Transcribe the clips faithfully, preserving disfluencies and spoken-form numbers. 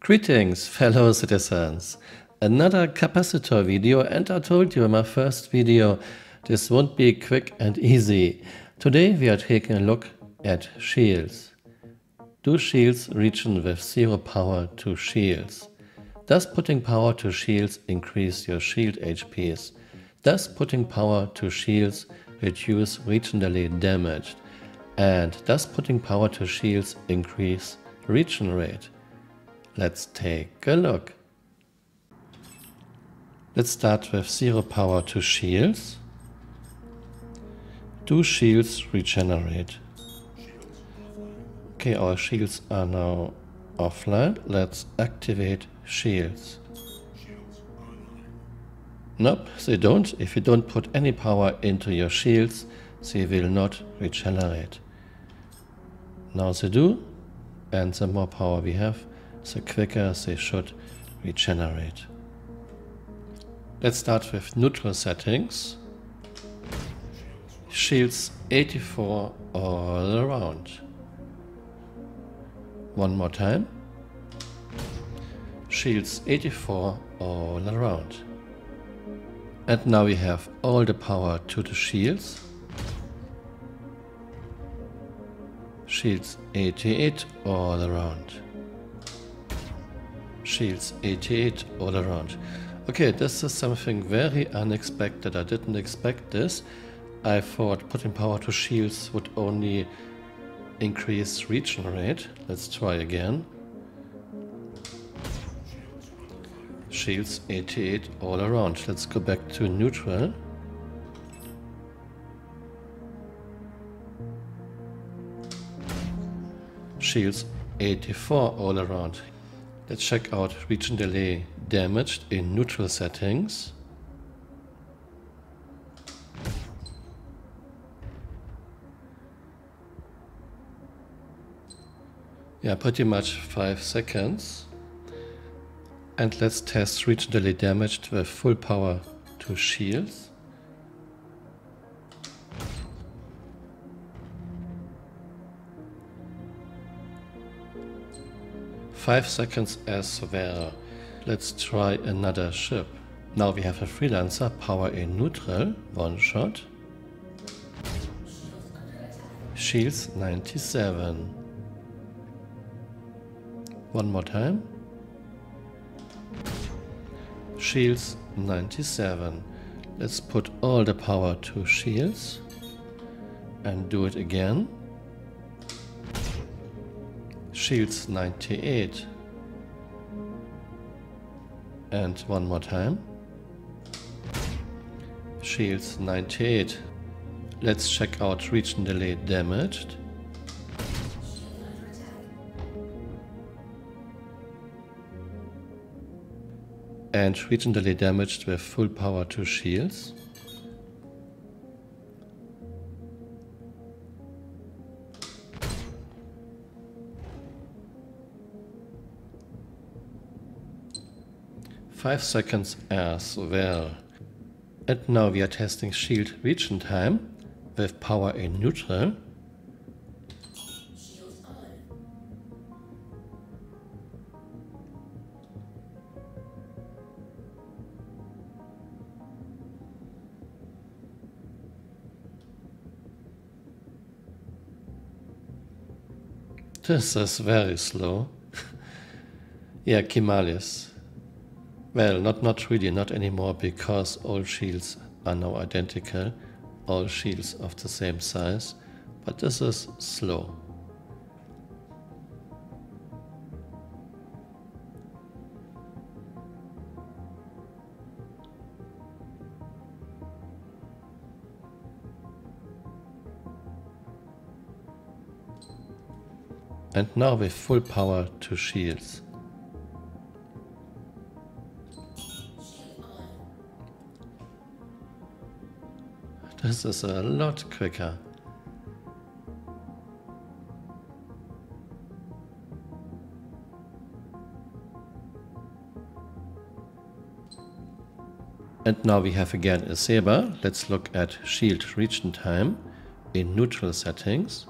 Greetings, fellow citizens. Another capacitor video, and I told you in my first video this won't be quick and easy. Today we are taking a look at shields. Do shields region with zero power to shields? Does putting power to shields increase your shield H Ps? Does putting power to shields reduce regionally damage? And does putting power to shields increase region rate? Let's take a look. Let's start with zero power to shields. Do shields regenerate? Okay, our shields are now offline. Let's activate shields. Nope, they don't. If you don't put any power into your shields, they will not regenerate. Now they do, and the more power we have, the quicker they should regenerate. Let's start with neutral settings. Shields eighty-four all around. One more time. Shields eighty-four all around. And now we have all the power to the shields. Shields eighty-eight all around. Shields eighty-eight all around. Okay, this is something very unexpected. I didn't expect this. I thought putting power to shields would only increase region rate. Let's try again. Shields eighty-eight all around. Let's go back to neutral. Shields eighty-four all around. Let's check out region delay damaged in neutral settings. Yeah, pretty much five seconds. And let's test regionally damaged with full power to shields. five seconds as well. Let's try another ship. Now we have a freelancer, power in neutral, one shot. Shields ninety-seven. One more time. Shields ninety-seven. Let's put all the power to shields and do it again. Shields ninety-eight. And one more time. Shields ninety-eight. Let's check out region delay damaged. And regionally damaged with full power to shields. Five seconds as well. And now we are testing shield region time with power in neutral. This is very slow. Yeah, Camural. Well, not, not really, not anymore, because all shields are now identical. All shields of the same size. But this is slow. And now with full power to shields. This is a lot quicker. And now we have again a saber. Let's look at shield region time in neutral settings.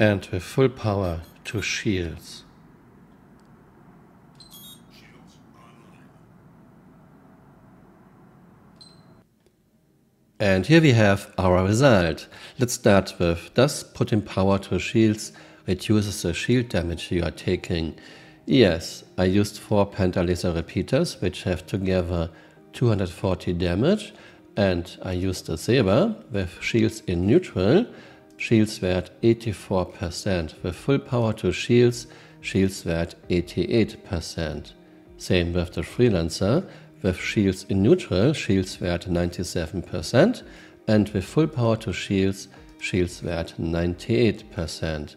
and with full power to shields. And here we have our result. Let's start with, does putting power to shields reduces the shield damage you are taking? Yes, I used four pentalaser repeaters, which have together two hundred forty damage, and I used a saber with shields in neutral. Shields were at eighty-four percent. With full power to shields, shields were at eighty-eight percent. Same with the freelancer. With shields in neutral, shields were at ninety-seven percent, and with full power to shields, shields were at ninety-eight percent.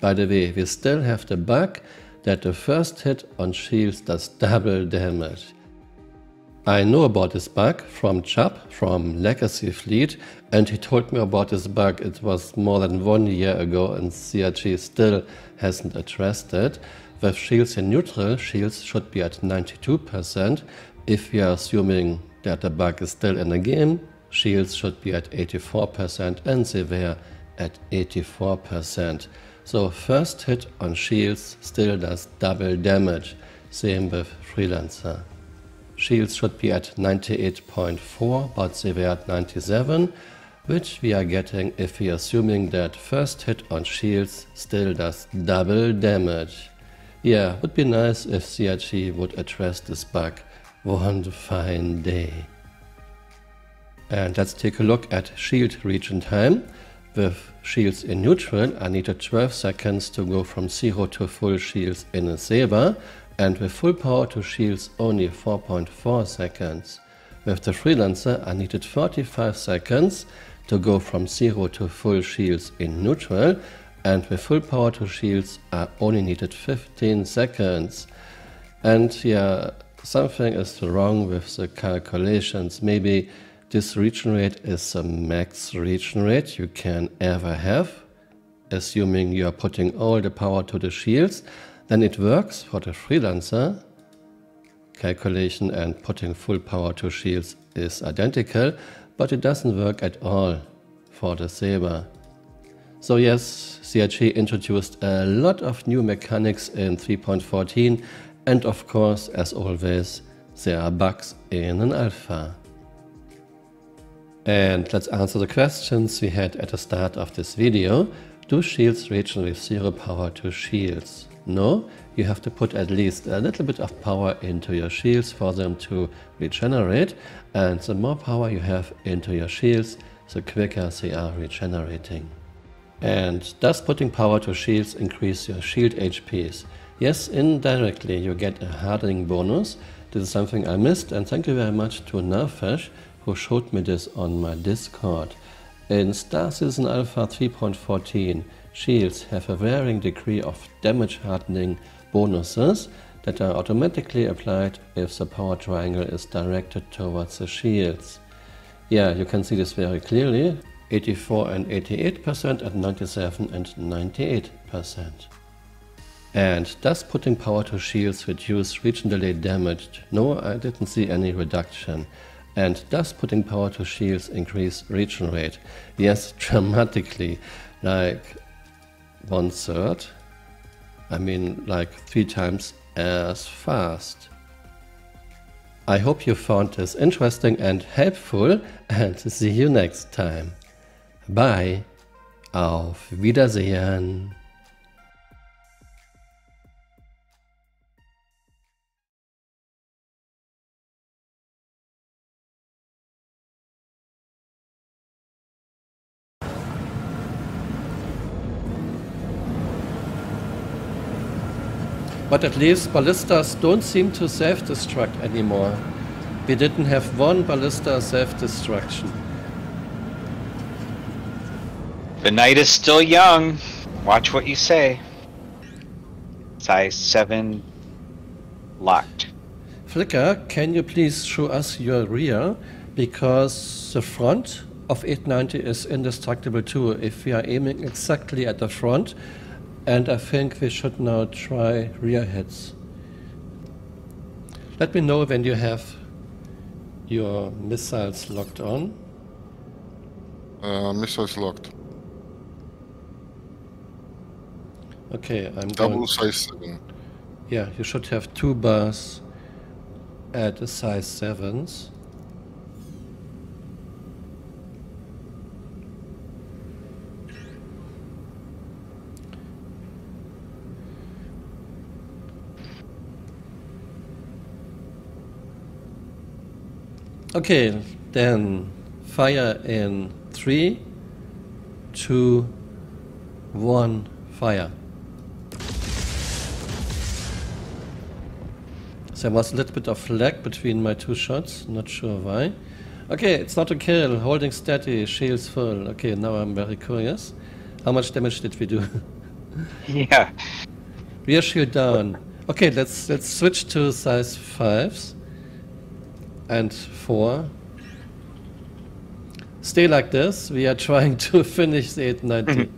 By the way, we still have the bug that the first hit on shields does double damage. I know about this bug from Chubb, from Legacy Fleet, and he told me about this bug. It was more than one year ago and C R G still hasn't addressed it. With shields in neutral, shields should be at ninety-two percent. If we are assuming that the bug is still in the game, shields should be at eighty-four percent and they were at eighty-four percent. So first hit on shields still does double damage, same with freelancer. Shields should be at ninety-eight point four, but they were at ninety-seven, which we are getting if we are assuming that first hit on shields still does double damage. Yeah, would be nice if C I G would address this bug one fine day. And let's take a look at shield region time. With shields in neutral, I needed twelve seconds to go from zero to full shields in a saber, and with full power to shields only four point four seconds. With the freelancer, I needed forty-five seconds to go from zero to full shields in neutral, and with full power to shields, I only needed fifteen seconds. And yeah, something is wrong with the calculations. Maybe this region rate is the max region rate you can ever have, assuming you are putting all the power to the shields. Then it works for the freelancer. Calculation and putting full power to shields is identical, but it doesn't work at all for the saber. So yes, C I G introduced a lot of new mechanics in three point fourteen, and of course, as always, there are bugs in an alpha. And let's answer the questions we had at the start of this video. Do shields region with zero power to shields? No, you have to put at least a little bit of power into your shields for them to regenerate, and the more power you have into your shields, the quicker they are regenerating. And does putting power to shields increase your shield H Ps? Yes, indirectly you get a hardening bonus. This is something I missed, and thank you very much to Nerfesh who showed me this on my Discord. In Star Citizen Alpha three point fourteen, shields have a varying degree of damage hardening bonuses that are automatically applied if the power triangle is directed towards the shields. Yeah, you can see this very clearly, eighty-four and eighty-eight percent and ninety-seven and ninety-eight percent. And does putting power to shields reduce region delay damage? No, I didn't see any reduction. And does putting power to shields increase region rate? Yes, dramatically, like one third. I mean, like three times as fast. I hope you found this interesting and helpful, and see you next time. Bye. Auf Wiedersehen. But at least ballistas don't seem to self-destruct anymore. We didn't have one ballista self-destruction. The night is still young. Watch what you say. Size seven locked. Flicker, can you please show us your rear? Because the front of eight ninety is indestructible too. If we are aiming exactly at the front, and I think we should now try rear hits. Let me know when you have your missiles locked on. Uh, missiles locked. Okay, I'm double size seven. Yeah, you should have two bars at a size sevens. Okay, then fire in three, two, one, fire. There was a little bit of lag between my two shots, not sure why. Okay, it's not a kill, holding steady, shields full. Okay, now I'm very curious. How much damage did we do? Yeah. Rear shield down. Okay, let's let's switch to size fives. And four. Stay like this. We are trying to finish the eight ninety.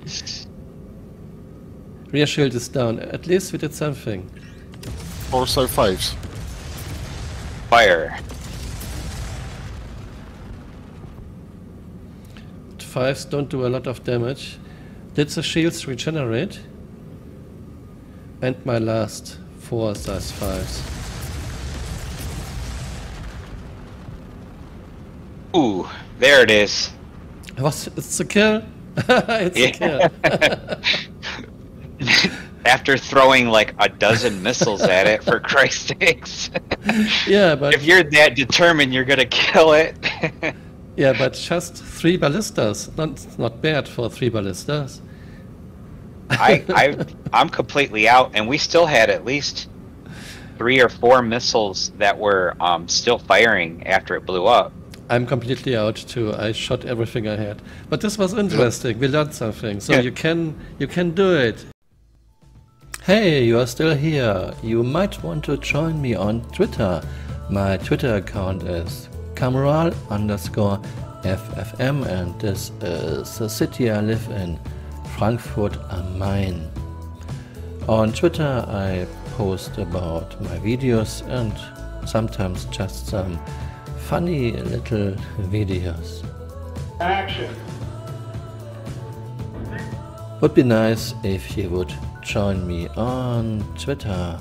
Rear shield is down. At least we did something. Four side fives. Fire. Fives don't do a lot of damage. Did the shields regenerate? And my last four size fives. Ooh, there it is. What? It's a kill? It's a kill. After throwing like a dozen missiles at it, for Christ's sakes. Yeah, but... If you're that determined, you're gonna kill it. Yeah, but just three ballistas. Not, not bad for three ballistas. I, I, I'm completely out, and we still had at least three or four missiles that were um, still firing after it blew up. I'm completely out too. I shot everything I had, but this was interesting. We learned something, so yeah. you can you can do it. Hey, you are still here. You might want to join me on Twitter. My Twitter account is Camural underscore F F M, and this is the city I live in, Frankfurt am Main. On Twitter, I post about my videos and sometimes just some funny little videos. Action. Would be nice if you would join me on Twitter.